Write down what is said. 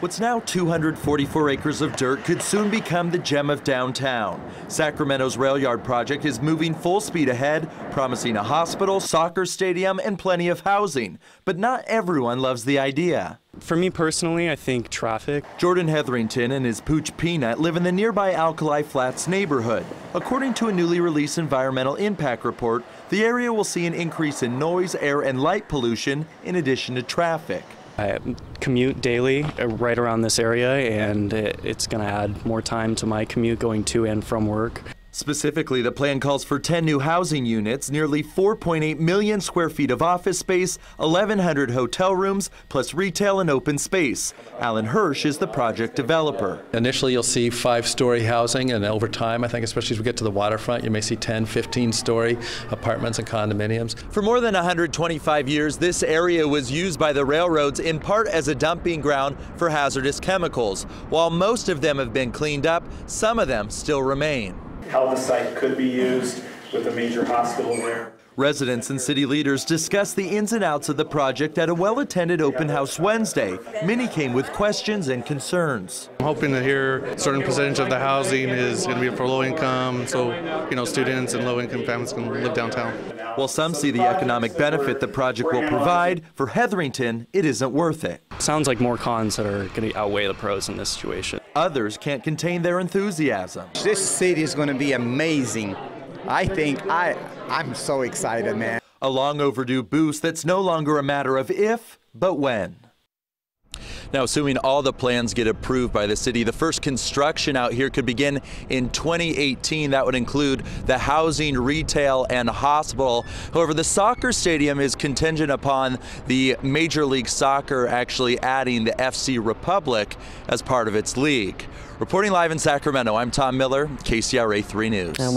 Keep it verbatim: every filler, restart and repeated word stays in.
What's now two hundred forty-four acres of dirt could soon become the gem of downtown. Sacramento's rail yard project is moving full speed ahead, promising a hospital, soccer stadium, and plenty of housing. But not everyone loves the idea. For me personally, I think traffic. Jordan Hetherington and his pooch Peanut live in the nearby Alkali Flats neighborhood. According to a newly released environmental impact report, the area will see an increase in noise, air, and light pollution in addition to traffic. I commute daily right around this area, and it's going to add more time to my commute going to and from work. Specifically, the plan calls for ten new housing units, nearly four point eight million square feet of office space, eleven hundred hotel rooms, plus retail and open space. Alan Hirsch is the project developer. Initially, you'll see five-story housing, and over time, I think especially as we get to the waterfront, you may see ten, fifteen-story apartments and condominiums. For more than one hundred twenty-five years, this area was used by the railroads in part as a dumping ground for hazardous chemicals. While most of them have been cleaned up, some of them still remain. How the site could be used with a major hospital there. Residents and city leaders discussed the ins and outs of the project at a well-attended open house Wednesday. Many came with questions and concerns. I'm hoping to hear a certain percentage of the housing is going to be for low income, so you know students and low income families can live downtown. While some see the economic benefit the project will provide, for Hetherington, it isn't worth it. Sounds like more cons that are going to outweigh the pros in this situation. Others can't contain their enthusiasm. This city is going to be amazing. I think I, I'm so excited, man. A long overdue boost that's no longer a matter of if, but when. Now, assuming all the plans get approved by the city, the first construction out here could begin in twenty eighteen. That would include the housing, retail, and hospital. However, the soccer stadium is contingent upon the Major League Soccer actually adding the F C Republic as part of its league. Reporting live in Sacramento, I'm Tom Miller, K C R A three News.